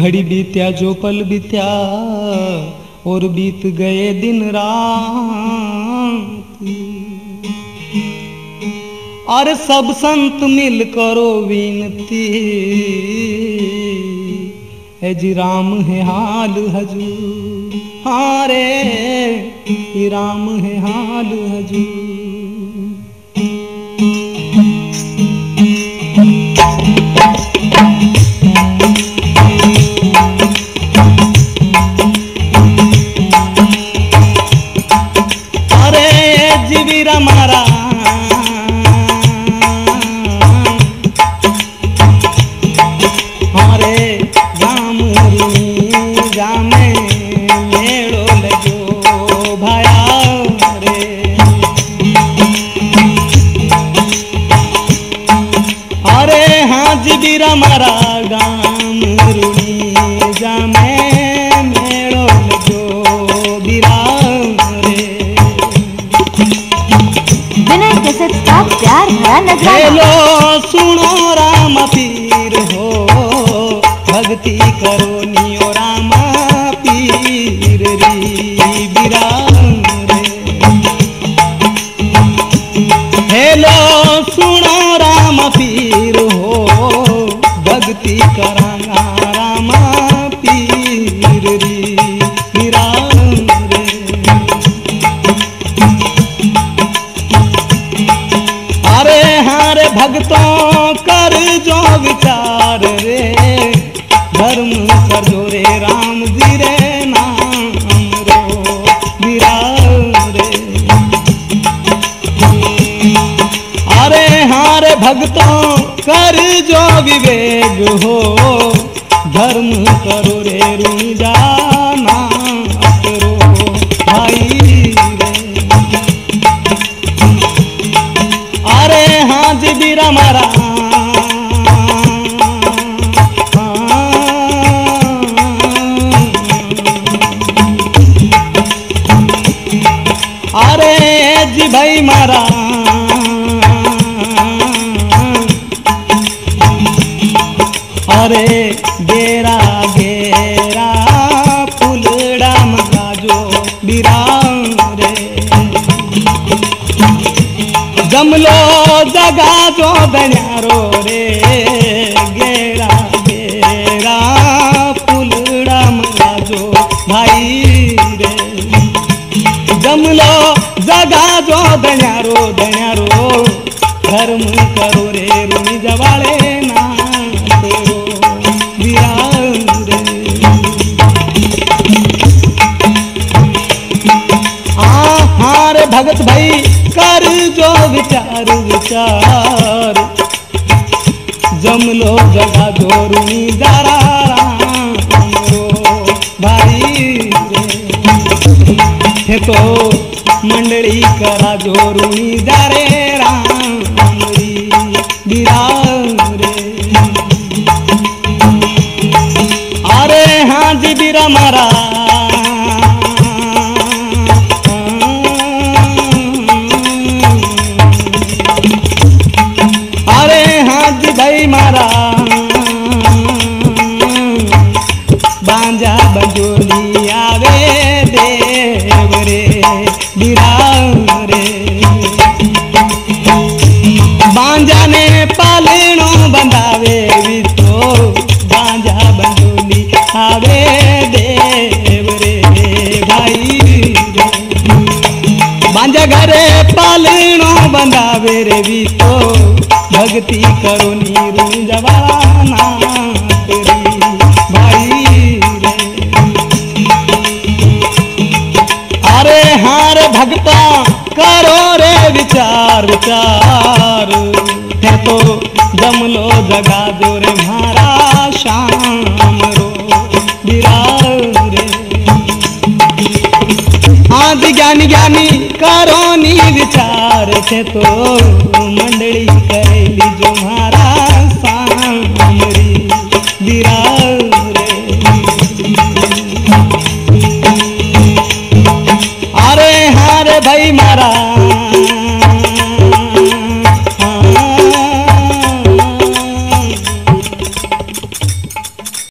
घड़ी बीत्या जो पल बीत्या और बीत गए दिन रात। और सब संत मिल करो विनती है जी राम है हाल हजूर, हाँ रे ही राम है हाल हजूर। हेलो सुनो राम पीर हो भक्ति करो नियो राम पीर री बिराम रे। हेलो सुनो राम पीर हो भक्ति कराना राम पीर री बिराम रे। अरे भक्तों कर जो विचार रे धर्म कर जो रे राम जी रे नाम रो विराम रे। अरे हारे भक्तों कर जो विवेक हो धर्म करो रे रुणिचा भाई मारा। अरे गेरा गेरा फुलड़ा मगा जो बिराम रे, जमलो जगा जो बनियारो रे गेरा गेरा फुलड़ा मगा जो भाई रे, जमलो जगा जो दयारो धर्म करो रे रुणिचा वाले नाथ रो बिराम रे। आहार भगत भाई कर जो विचार विचार जमलो जगा जो रुणिचा राम रो भाई रे। तो मंडली करा जो रुणिचा रे राम री बिराम रे। अरे हाँ जी बिरा मारा। अरे हाँ जी भाई मारा बांजा बजोली आवे देव रे बिराम रे। बांजा ने पालनो बंधावे वितो बांजा बंधुली आवे देव रे भाई रे। बांजा घरे पालनो बंधावे रे वितो भक्ति करो नी रुणिचा नाथ रे भाई रे। अरे हार भक्ता करो रे विचार विचार है तो जमलो जगा जो रे म्हारा श्याम रो बिराम रे। आदि ज्ञानी ज्ञानी करो नी विचार थे तो मंडली करेली जो म्हारा श्याम री बिराम रे। अरे हारे भाई मारा।